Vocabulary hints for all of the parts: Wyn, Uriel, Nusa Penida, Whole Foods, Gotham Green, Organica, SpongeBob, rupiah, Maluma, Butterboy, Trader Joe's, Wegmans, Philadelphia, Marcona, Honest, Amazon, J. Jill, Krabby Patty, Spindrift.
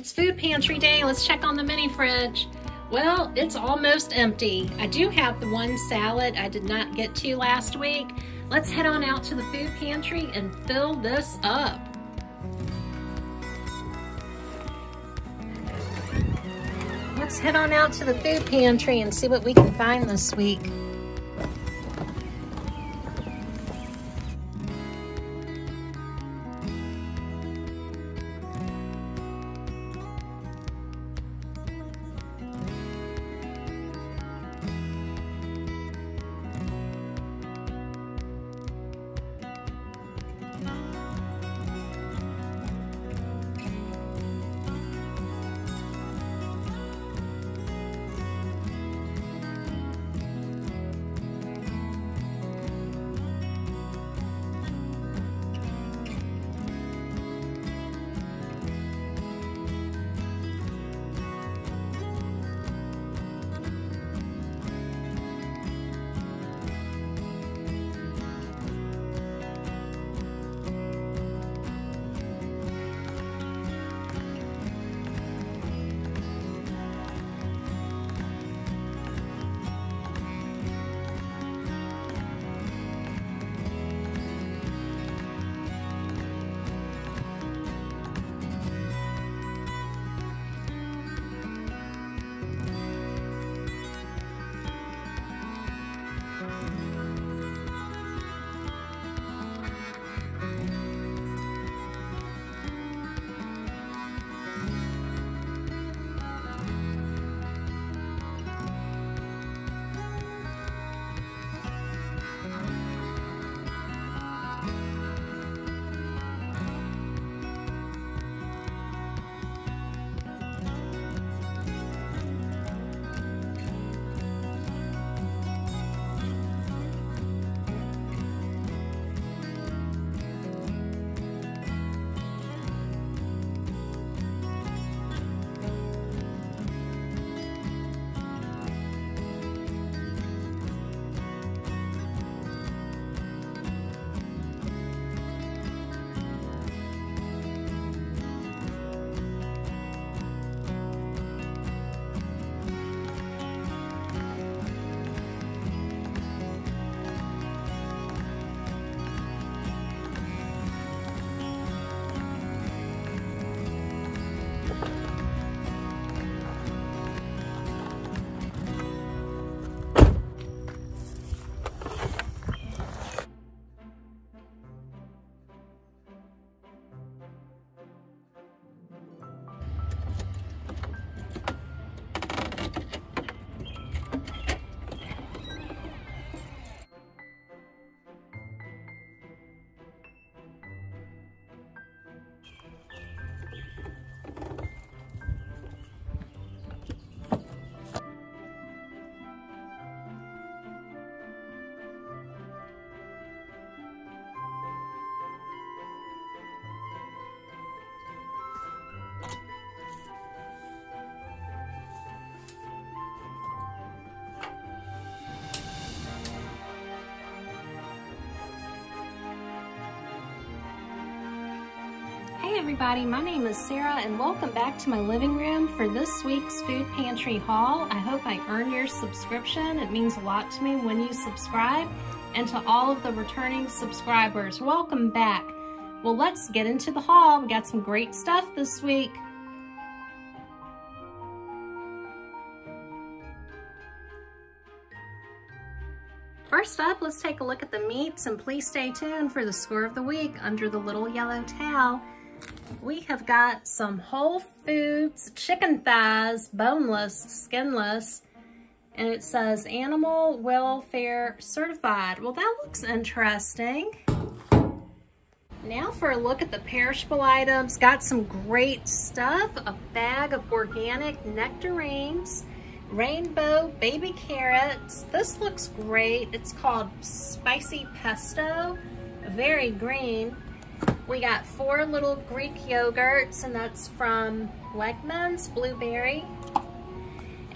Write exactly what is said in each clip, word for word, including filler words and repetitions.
It's food pantry day. Let's check on the mini fridge. Well, it's almost empty. I do have the one salad I did not get to last week. Let's head on out to the food pantry and fill this up. Let's head on out to the food pantry and see what we can find this week. Everybody, my name is Sarah and welcome back to my living room for this week's food pantry haul. I hope I earn your subscription. It means a lot to me when you subscribe, and to all of the returning subscribers, welcome back. Well, let's get into the haul. We got some great stuff this week. First up, let's take a look at the meats, and please stay tuned for the score of the week under the little yellow towel. We have got some Whole Foods chicken thighs, boneless, skinless, and it says animal welfare certified. Well, that looks interesting. Now for a look at the perishable items. Got some great stuff. A bag of organic nectarines, rainbow baby carrots. This looks great. It's called spicy pesto, very green. We got four little Greek yogurts, and that's from Wegmans, blueberry.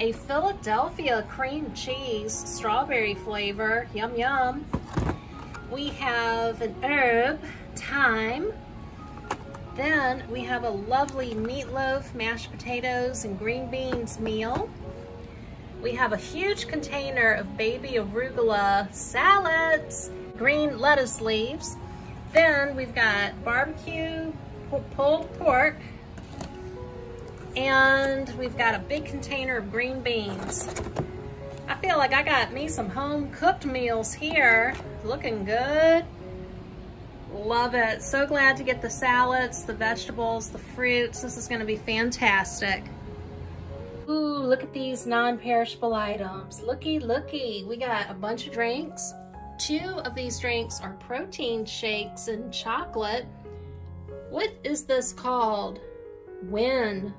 A Philadelphia cream cheese, strawberry flavor, yum yum. We have an herb, thyme. Then we have a lovely meatloaf, mashed potatoes, and green beans meal. We have a huge container of baby arugula salads, green lettuce leaves. Then we've got barbecue, pulled pork, and we've got a big container of green beans. I feel like I got me some home cooked meals here. Looking good. Love it. So glad to get the salads, the vegetables, the fruits. This is going to be fantastic. Ooh, look at these non-perishable items. Looky, looky. We got a bunch of drinks. Two of these drinks are protein shakes and chocolate. What is this called? Wyn.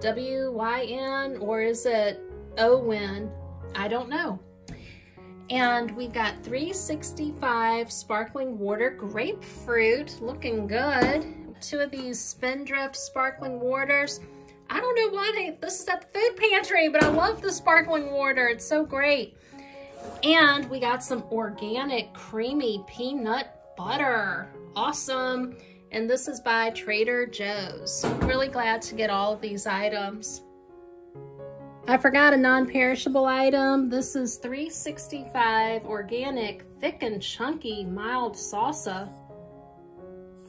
W Y N, or is it O W Y N? I don't know. And we've got three sixty-five sparkling water grapefruit, looking good. Two of these Spindrift sparkling waters. I don't know why they, this is at the food pantry, but I love the sparkling water, it's so great. And we got some organic creamy peanut butter, awesome. And this is by Trader Joe's. Really glad to get all of these items. I forgot a non-perishable item. This is three sixty-five organic, thick and chunky, mild salsa.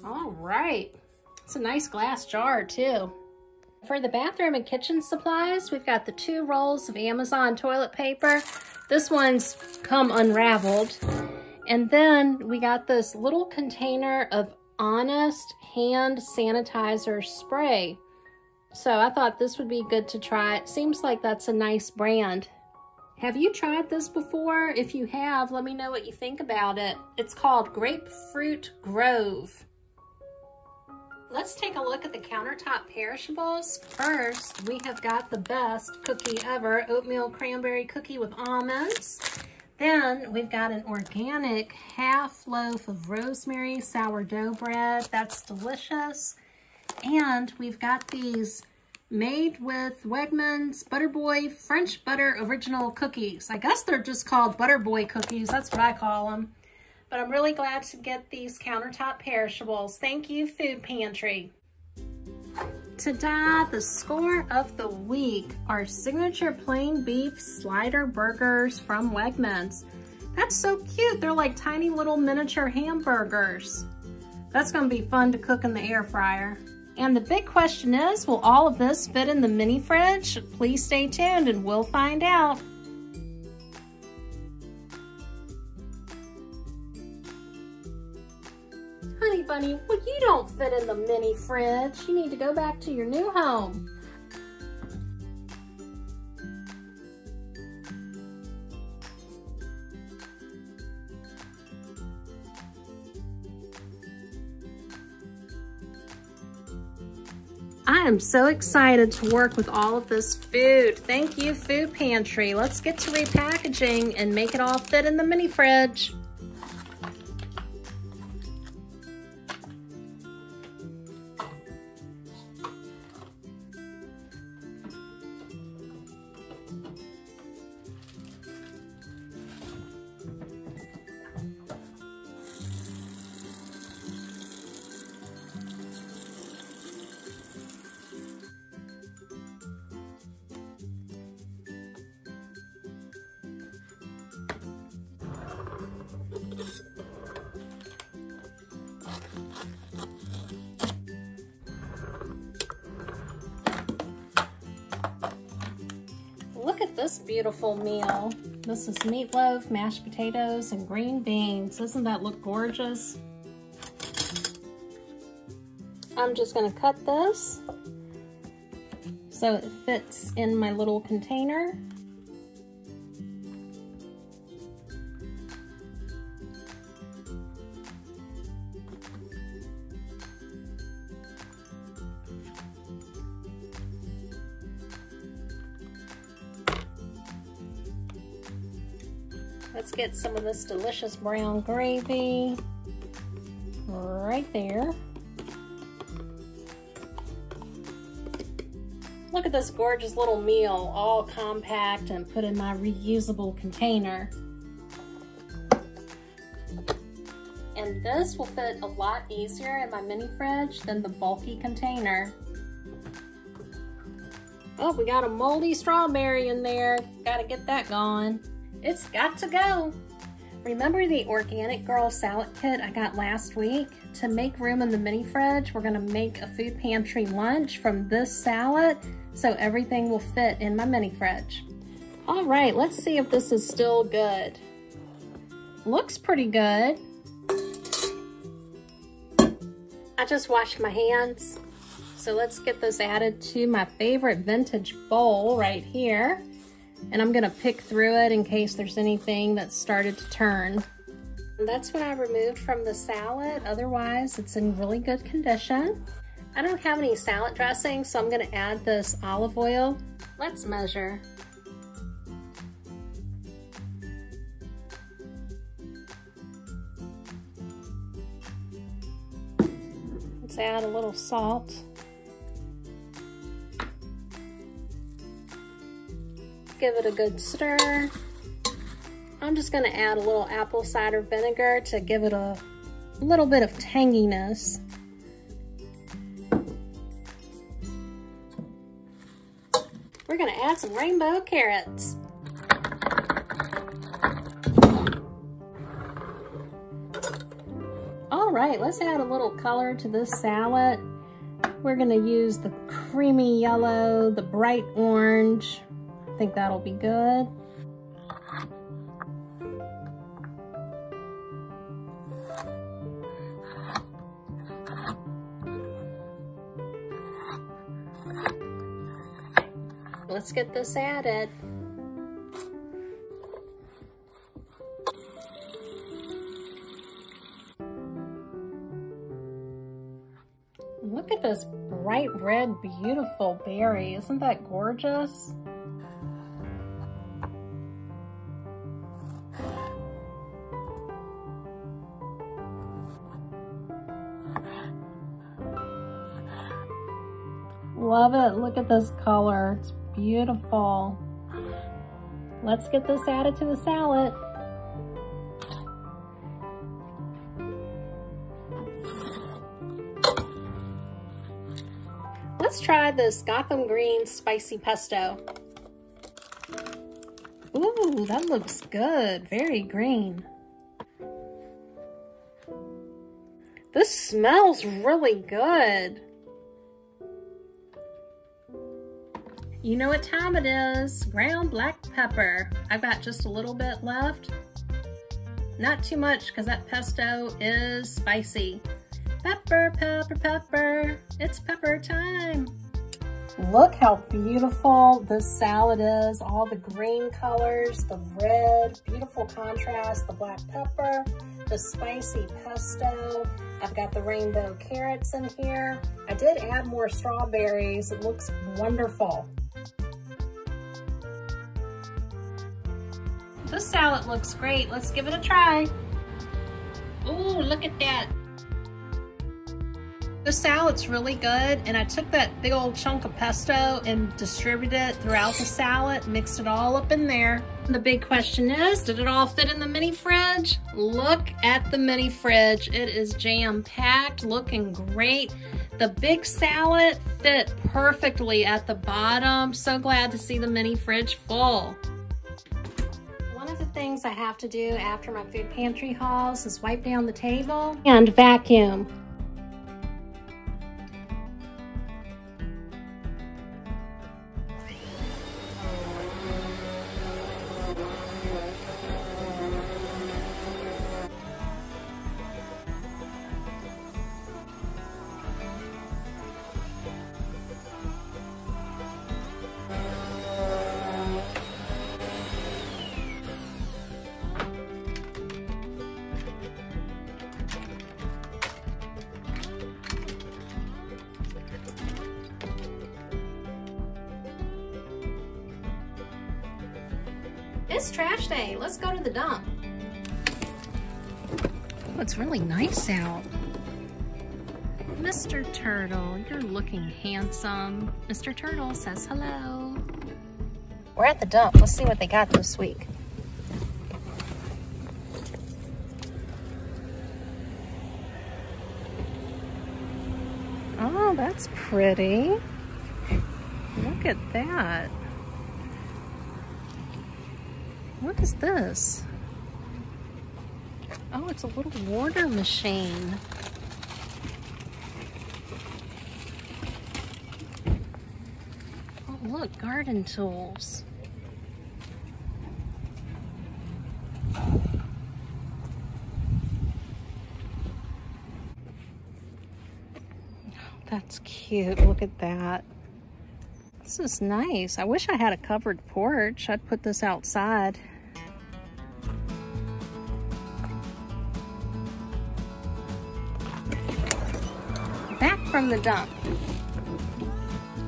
All right, it's a nice glass jar too. For the bathroom and kitchen supplies, we've got the two rolls of Amazon toilet paper. This one's come unraveled. And then we got this little container of Honest hand sanitizer spray. So I thought this would be good to try. It seems like that's a nice brand. Have you tried this before? If you have, let me know what you think about it. It's called Grapefruit Grove. Let's take a look at the countertop perishables. First, we have got the best cookie ever, oatmeal cranberry cookie with almonds. Then we've got an organic half loaf of rosemary sourdough bread. That's delicious. And we've got these made with Wegmans Butterboy French Butter Original Cookies. I guess they're just called Butterboy Cookies. That's what I call them. But I'm really glad to get these countertop perishables. Thank you, Food Pantry. Ta-da! The score of the week are signature plain beef slider burgers from Wegmans. That's so cute. They're like tiny little miniature hamburgers. That's going to be fun to cook in the air fryer. And the big question is, will all of this fit in the mini fridge? Please stay tuned and we'll find out. Honey bunny, well, you don't fit in the mini fridge. You need to go back to your new home. I am so excited to work with all of this food. Thank you, Food Pantry. Let's get to repackaging and make it all fit in the mini fridge. This beautiful meal. This is meatloaf, mashed potatoes, and green beans. Doesn't that look gorgeous? I'm just gonna cut this so it fits in my little container. Let's get some of this delicious brown gravy right there. Look at this gorgeous little meal, all compact and put in my reusable container. and this will fit a lot easier in my mini fridge than the bulky container. Oh, we got a moldy strawberry in there. Gotta get that gone. It's got to go. Remember the organic girl salad kit I got last week? To make room in the mini fridge, we're gonna make a food pantry lunch from this salad so everything will fit in my mini fridge. All right, let's see if this is still good. Looks pretty good. I just washed my hands. So let's get this added to my favorite vintage bowl right here. And I'm gonna pick through it in case there's anything that's started to turn. And that's what I removed from the salad. Otherwise, it's in really good condition. I don't have any salad dressing, so I'm gonna add this olive oil. Let's measure. Let's add a little salt. Give it a good stir. I'm just gonna add a little apple cider vinegar to give it a little bit of tanginess. We're gonna add some rainbow carrots. All right, let's add a little color to this salad. We're gonna use the creamy yellow, the bright orange. I think that'll be good. Let's get this added. Look at this bright red, beautiful berry. Isn't that gorgeous? Love it. Look at this color. It's beautiful. Let's get this added to the salad. Let's try this Gotham Green spicy pesto. Ooh, that looks good. Very green. This smells really good. You know what time it is, ground black pepper. I've got just a little bit left. Not too much, because that pesto is spicy. Pepper, pepper, pepper, it's pepper time. Look how beautiful this salad is. All the green colors, the red, beautiful contrast, the black pepper, the spicy pesto. I've got the rainbow carrots in here. I did add more strawberries. It looks wonderful. This salad looks great. Let's give it a try. Ooh, look at that. The salad's really good, and I took that big old chunk of pesto and distributed it throughout the salad, mixed it all up in there. The big question is, did it all fit in the mini fridge? Look at the mini fridge. It is jam-packed, looking great. The big salad fit perfectly at the bottom. So glad to see the mini fridge full. One of the things I have to do after my food pantry hauls is wipe down the table and vacuum. It's trash day. Let's go to the dump. Oh, it's really nice out. Mister Turtle, you're looking handsome. Mister Turtle says hello. We're at the dump. Let's see what they got this week. Oh, that's pretty. Look at that. What is this? Oh, it's a little water machine. Oh, look, garden tools. That's cute. Look at that. This is nice. I wish I had a covered porch. I'd put this outside. Back from the dump.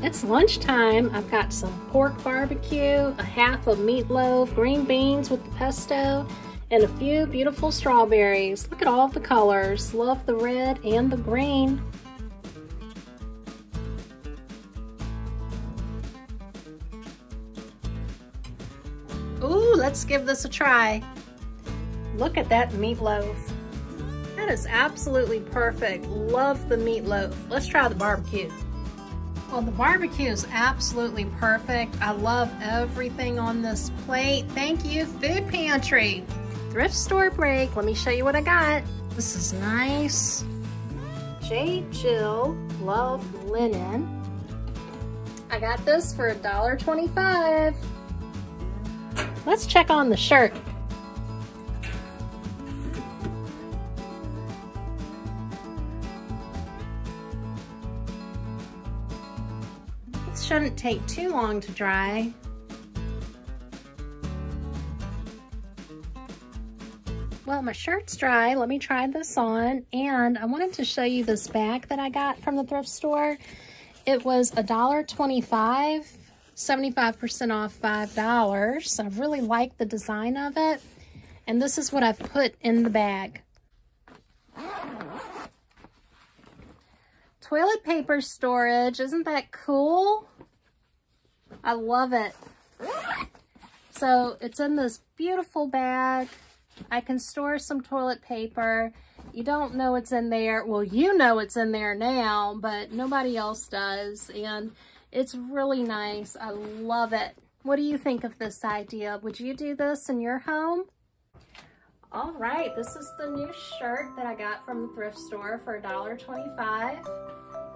It's lunchtime. I've got some pork barbecue, a half of meatloaf, green beans with the pesto, and a few beautiful strawberries. Look at all the colors. Love the red and the green. Ooh, let's give this a try. Look at that meatloaf. That is absolutely perfect. Love the meatloaf. Let's try the barbecue. Well, the barbecue is absolutely perfect. I love everything on this plate. Thank you, Food Pantry. Thrift store break. Let me show you what I got. This is nice. J. Jill, love linen. I got this for a dollar twenty-five. Let's check on the shirt. This shouldn't take too long to dry. Well, my shirt's dry. Let me try this on. And I wanted to show you this bag that I got from the thrift store. It was a dollar twenty-five. seventy-five percent off five dollars. I really like the design of it. And this is what I've put in the bag. Toilet paper storage. Isn't that cool? I love it. So it's in this beautiful bag. I can store some toilet paper. You don't know it's in there. Well, you know it's in there now, but nobody else does. And it's really nice. I love it. What do you think of this idea? Would you do this in your home? All right, this is the new shirt that I got from the thrift store for a dollar twenty-five.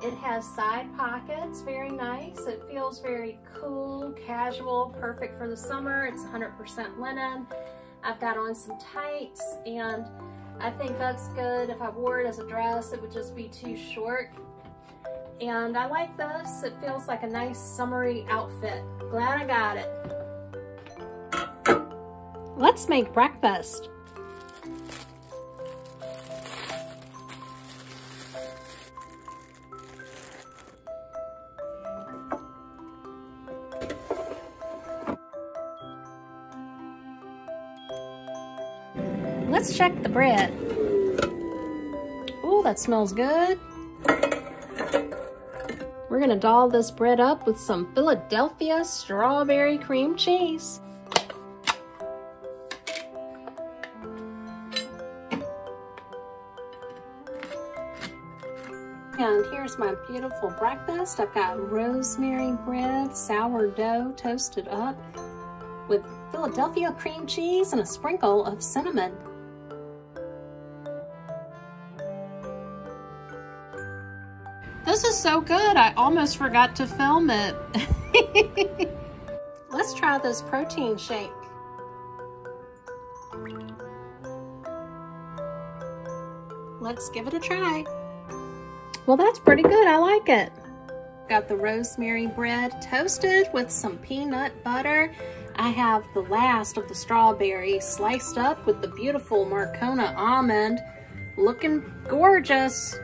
It has side pockets, very nice. It feels very cool, casual, perfect for the summer. It's one hundred percent linen. I've got on some tights, and I think that's good. If I wore it as a dress, it would just be too short. And I like this. It feels like a nice summery outfit. Glad I got it. Let's make breakfast. Let's check the bread. Ooh, that smells good. We're gonna doll this bread up with some Philadelphia strawberry cream cheese. And here's my beautiful breakfast. I've got rosemary bread, sourdough toasted up with Philadelphia cream cheese and a sprinkle of cinnamon. This is so good, I almost forgot to film it. Let's try this protein shake. Let's give it a try. Well, that's pretty good, I like it. Got the rosemary bread toasted with some peanut butter. I have the last of the strawberry sliced up with the beautiful Marcona almond. Looking gorgeous.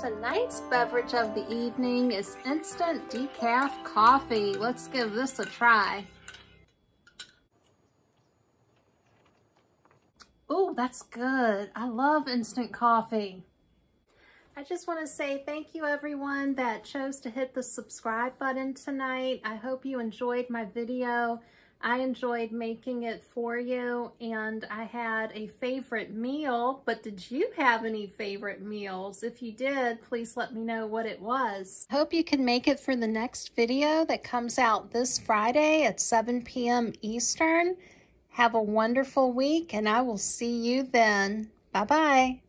Tonight's beverage of the evening is instant decaf coffee. Let's give this a try. Oh, that's good. I love instant coffee. I just want to say thank you everyone that chose to hit the subscribe button tonight. I hope you enjoyed my video. I enjoyed making it for you, and I had a favorite meal, but did you have any favorite meals? If you did, please let me know what it was. Hope you can make it for the next video that comes out this Friday at seven p m Eastern. Have a wonderful week, and I will see you then. Bye-bye.